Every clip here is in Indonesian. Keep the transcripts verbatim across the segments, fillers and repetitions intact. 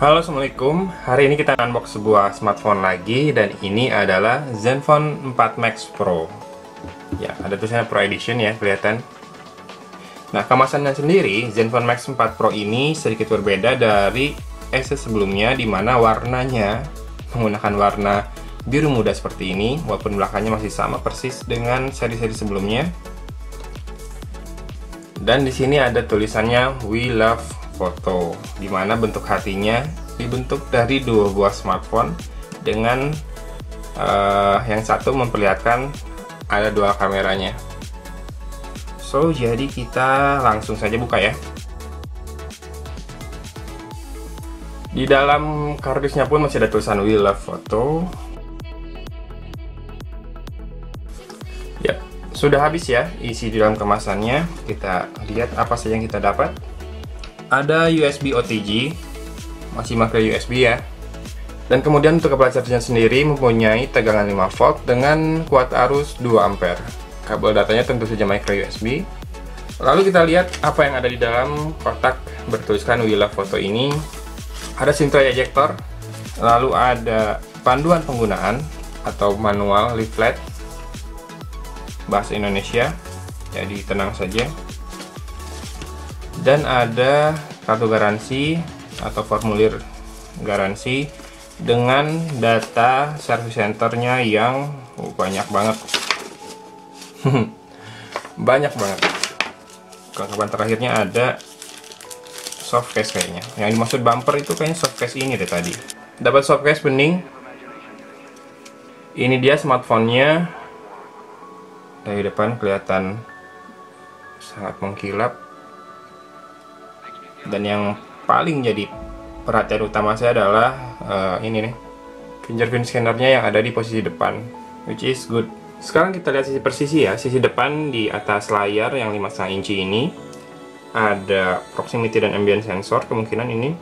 Halo, Assalamualaikum. Hari ini kita unbox sebuah smartphone lagi, dan ini adalah Zenfone empat Max Pro. Ya, ada tulisannya Pro Edition ya, kelihatan. Nah, kemasannya sendiri, Zenfone Max empat Pro ini sedikit berbeda dari Asus sebelumnya, di mana warnanya menggunakan warna biru muda seperti ini, walaupun belakangnya masih sama persis dengan seri-seri sebelumnya. Dan di sini ada tulisannya We Love Foto, dimana bentuk hatinya dibentuk dari dua buah smartphone dengan uh, yang satu memperlihatkan ada dua kameranya. So, jadi kita langsung saja buka ya. Di dalam kardusnya pun masih ada tulisan We Love Foto. Ya, sudah habis ya isi di dalam kemasannya. Kita lihat apa saja yang kita dapat. Ada U S B O T G, masih pakai U S B ya. Dan kemudian untuk kabel chargernya sendiri mempunyai tegangan lima volt dengan kuat arus dua ampere. Kabel datanya tentu saja micro U S B. Lalu kita lihat apa yang ada di dalam kotak bertuliskan We Love Foto ini. Ada sinterai ejector, lalu ada panduan penggunaan atau manual leaflet bahasa Indonesia. Jadi tenang saja. Dan ada kartu garansi atau formulir garansi dengan data service centernya yang oh, banyak banget banyak banget. Kelengkapan terakhirnya ada soft case, kayaknya yang dimaksud bumper itu kayaknya soft case ini deh tadi. Dapat soft case bening. Ini dia smartphone-nya, dari depan kelihatan sangat mengkilap. Dan yang paling jadi perhatian utama saya adalah uh, ini nih, fingerprint scannernya yang ada di posisi depan, which is good. Sekarang kita lihat sisi persisi ya. Sisi depan di atas layar yang lima koma lima inci ini ada proximity dan ambient sensor, kemungkinan ini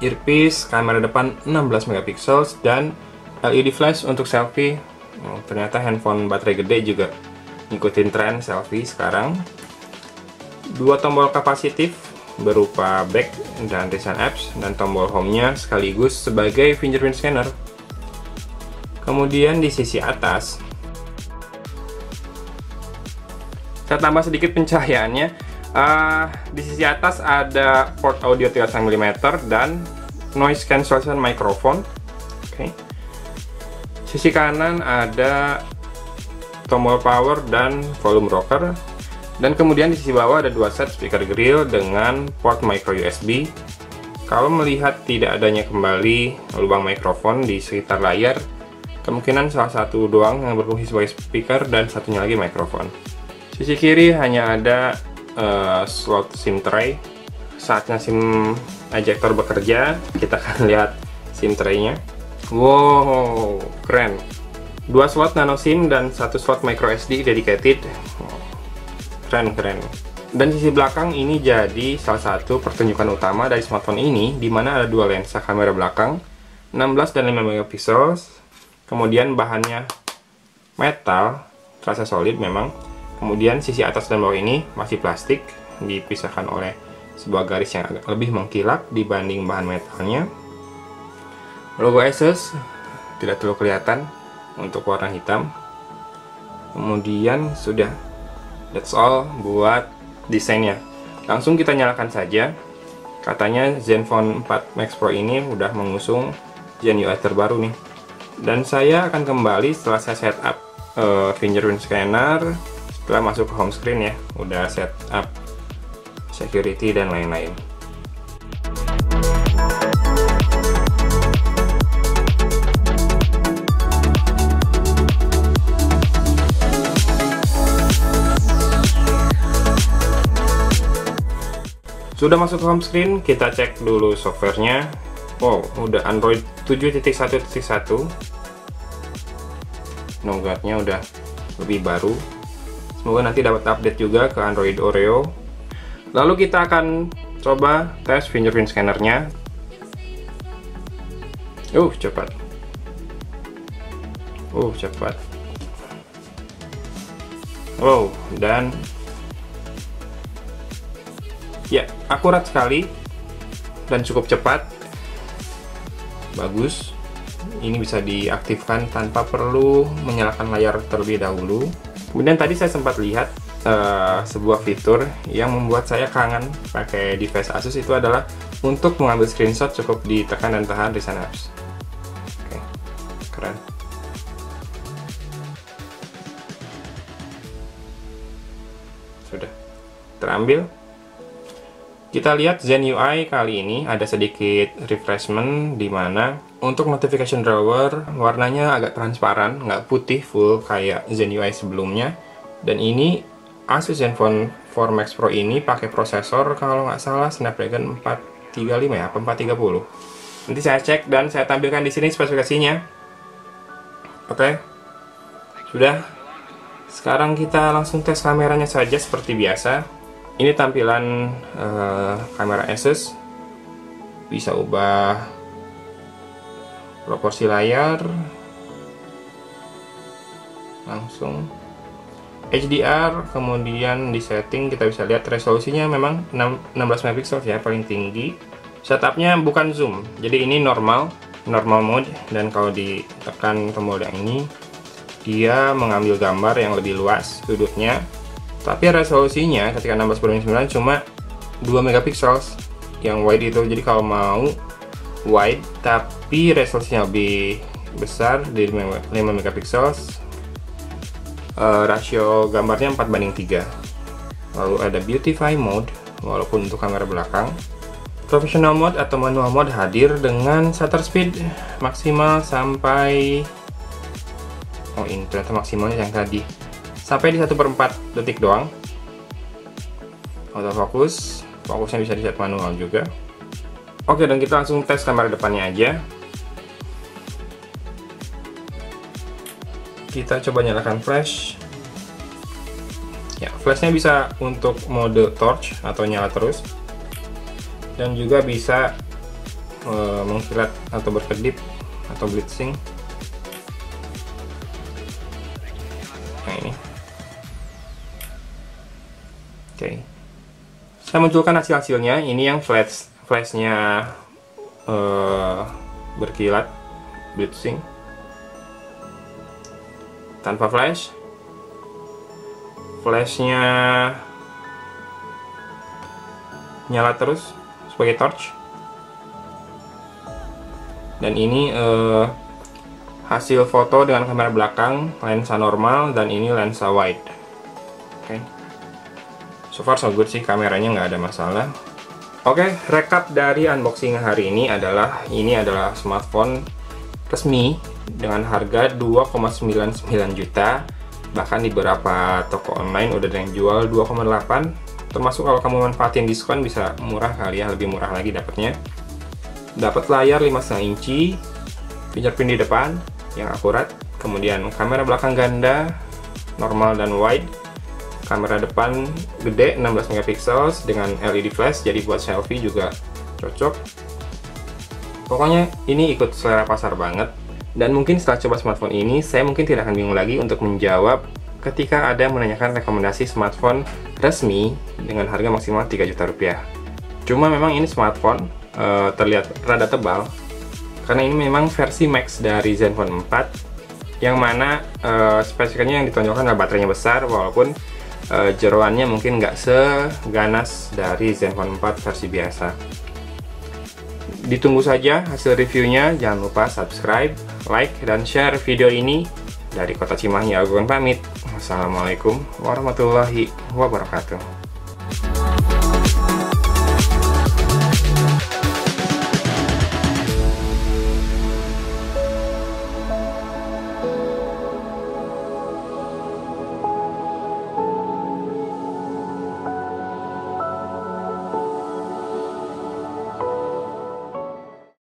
earpiece, kamera depan enam belas megapiksel dan L E D flash untuk selfie. Oh, ternyata handphone baterai gede juga ngikutin tren selfie sekarang. Dua tombol kapasitif berupa back dan recent apps, dan tombol home-nya sekaligus sebagai fingerprint scanner. Kemudian di sisi atas kita tambah sedikit pencahayaannya. Uh, di sisi atas ada port audio tiga puluh mm dan noise cancellation microphone. Okay. Sisi kanan ada tombol power dan volume rocker. Dan kemudian di sisi bawah ada dua set speaker grill dengan port micro U S B. Kalau melihat tidak adanya kembali lubang mikrofon di sekitar layar, kemungkinan salah satu doang yang berfungsi sebagai speaker dan satunya lagi mikrofon. Sisi kiri hanya ada uh, slot SIM tray. Saatnya SIM ejector bekerja, kita akan lihat SIM tray-nya. Wow, keren. Dua slot nano SIM dan satu slot micro S D dedicated. Keren-keren. Dan sisi belakang ini jadi salah satu pertunjukan utama dari smartphone ini, di mana ada dua lensa kamera belakang enam belas dan lima megapiksel. Kemudian bahannya metal, terasa solid memang. Kemudian sisi atas dan bawah ini masih plastik, dipisahkan oleh sebuah garis yang agak lebih mengkilap dibanding bahan metalnya. Logo Asus tidak terlalu kelihatan untuk warna hitam. Kemudian sudah. That's all buat desainnya. Langsung kita nyalakan saja. Katanya Zenfone empat Max Pro ini udah mengusung ZenUI terbaru nih. Dan saya akan kembali setelah saya setup uh, fingerprint scanner, setelah masuk ke home screen ya, udah setup security dan lain-lain. Sudah masuk ke home screen, kita cek dulu softwarenya. Wow, udah Android tujuh titik satu titik satu. Nougatnya udah lebih baru. Semoga nanti dapat update juga ke Android Oreo. Lalu kita akan coba tes fingerprint scannernya. Uh, cepat. Uh, cepat. Wow, dan ya, akurat sekali dan cukup cepat. bagus. Ini bisa diaktifkan tanpa perlu menyalakan layar terlebih dahulu. Kemudian tadi saya sempat lihat uh, sebuah fitur yang membuat saya kangen pakai device Asus, itu adalah untuk mengambil screenshot cukup ditekan dan tahan tulisan apps. Oke, keren. Sudah terambil. Kita lihat ZenUI kali ini ada sedikit refreshment, di mana untuk notification drawer warnanya agak transparan, nggak putih full kayak ZenUI sebelumnya. Dan ini Asus Zenfone four Max Pro ini pakai prosesor kalau nggak salah Snapdragon empat tiga lima ya, empat tiga nol. Nanti saya cek dan saya tampilkan di sini spesifikasinya. Oke, sudah. Sekarang kita langsung tes kameranya saja seperti biasa. Ini tampilan uh, kamera Asus, bisa ubah proporsi layar, langsung H D R, kemudian di setting kita bisa lihat resolusinya memang enam belas megapiksel ya, paling tinggi. Setupnya bukan zoom, jadi ini normal, normal mode, dan kalau ditekan tombol yang ini, dia mengambil gambar yang lebih luas sudutnya. Tapi resolusinya ketika enam belas per sembilan cuma dua megapiksel yang wide itu. Jadi kalau mau wide tapi resolusinya lebih besar di lima megapiksel, uh, rasio gambarnya empat banding tiga. Lalu ada beautify mode walaupun untuk kamera belakang. Professional mode atau manual mode hadir dengan shutter speed maksimal sampai, oh ini ternyata maksimalnya yang tadi, sampai di satu per empat detik doang. Autofocus, fokusnya bisa di set manual juga. Oke, dan kita langsung tes kamera depannya aja. Kita coba nyalakan flash. Ya, flashnya bisa untuk mode torch atau nyala terus, dan juga bisa e, mengkilat atau berkedip atau blitzing. Nah ini. Oke, okay. Saya munculkan hasil-hasilnya. Ini yang flash, flashnya uh, berkilat, blitzing. Tanpa flash, flashnya nyala terus sebagai torch. Dan ini uh, hasil foto dengan kamera belakang, lensa normal, dan ini lensa wide. Oke. Okay. So far so good sih, kameranya nggak ada masalah. Oke, okay, rekap dari unboxing hari ini adalah, ini adalah smartphone resmi dengan harga dua koma sembilan sembilan juta. Bahkan di beberapa toko online udah ada yang jual dua koma delapan. Termasuk kalau kamu manfaatin diskon bisa murah kali ya, lebih murah lagi dapatnya. Dapat layar lima koma lima inci, fingerprint di depan yang akurat, kemudian kamera belakang ganda, normal dan wide. Kamera depan gede enam belas megapiksel dengan L E D flash, jadi buat selfie juga cocok. Pokoknya ini ikut selera pasar banget. Dan mungkin setelah coba smartphone ini, saya mungkin tidak akan bingung lagi untuk menjawab ketika ada menanyakan rekomendasi smartphone resmi dengan harga maksimal tiga juta rupiah. Cuma memang ini smartphone uh, terlihat rada tebal karena ini memang versi Max dari Zenfone empat, yang mana uh, spesifikasinya yang ditonjolkan adalah baterainya besar, walaupun Uh, jeroannya mungkin nggak seganas dari Zenfone empat versi biasa. Ditunggu saja hasil reviewnya. Jangan lupa subscribe, like, dan share video ini. Dari kota Cimahi, Agung pamit. Wassalamualaikum warahmatullahi wabarakatuh.